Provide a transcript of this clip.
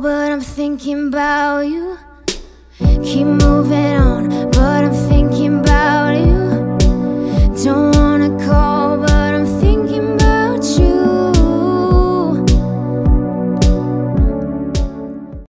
But I'm thinking about you. Keep